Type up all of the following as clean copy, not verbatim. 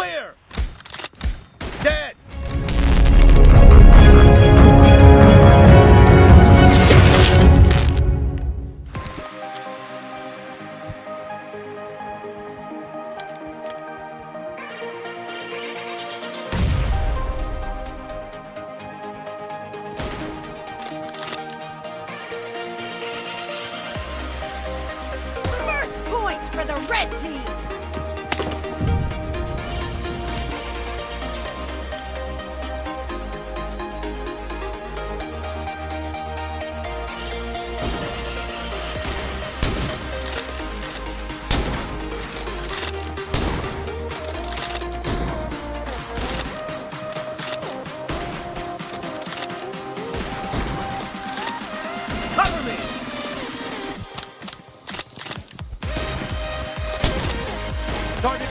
Clear! Dead! First point for the red team! Target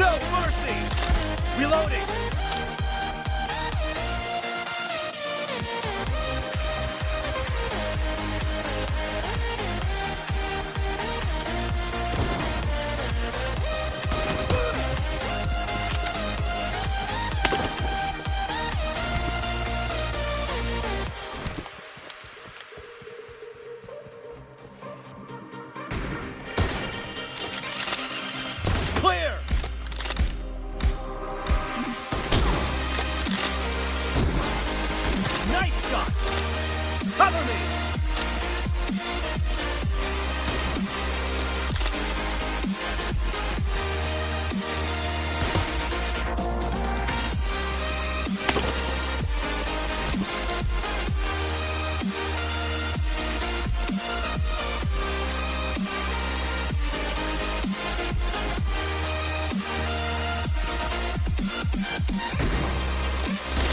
down! No mercy! Reloading! Clear! Nice shot! Cover me!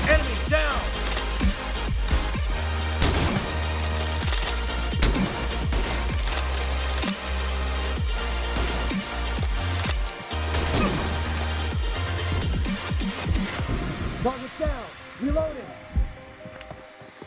Enemy down! Target down! Reloading! Clear!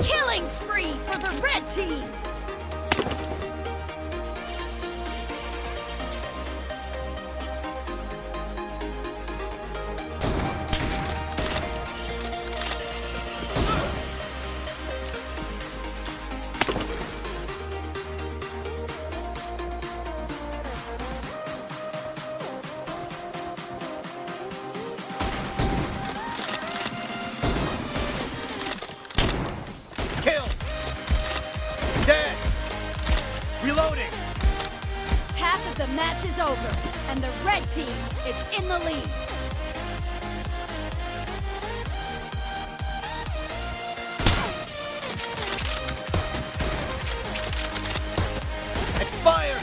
Killing spree for the red team! match is over, and the red team is in the lead. Expired!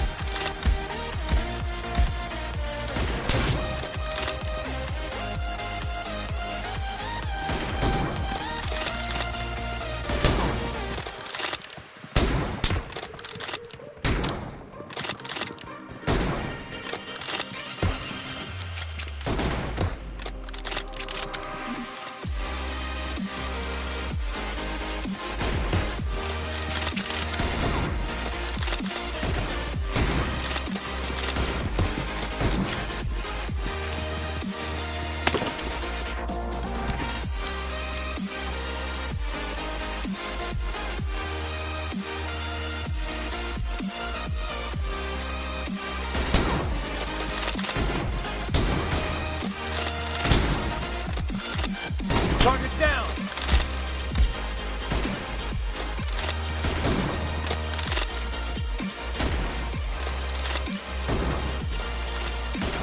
Target down!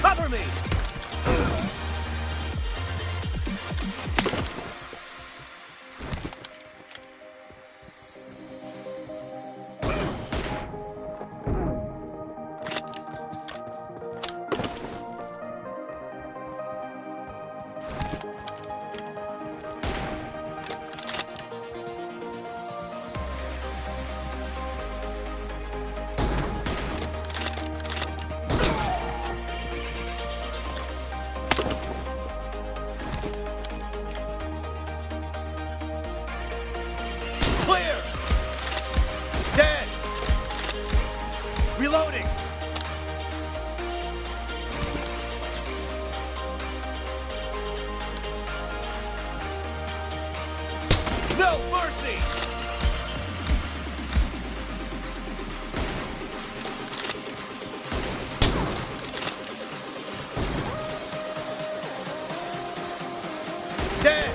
Cover me! Clear! Dead! Reloading! No mercy! Dead!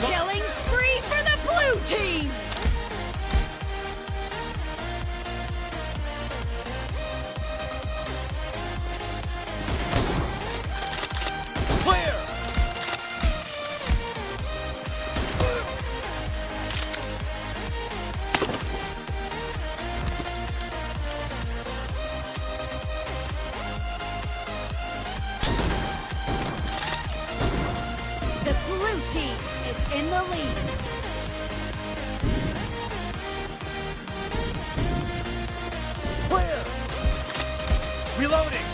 Killing spree for the blue team! Clear! The blue team is in the lead. Clear! Reloading!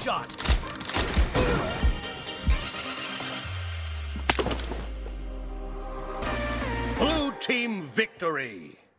Shot. Blue team victory.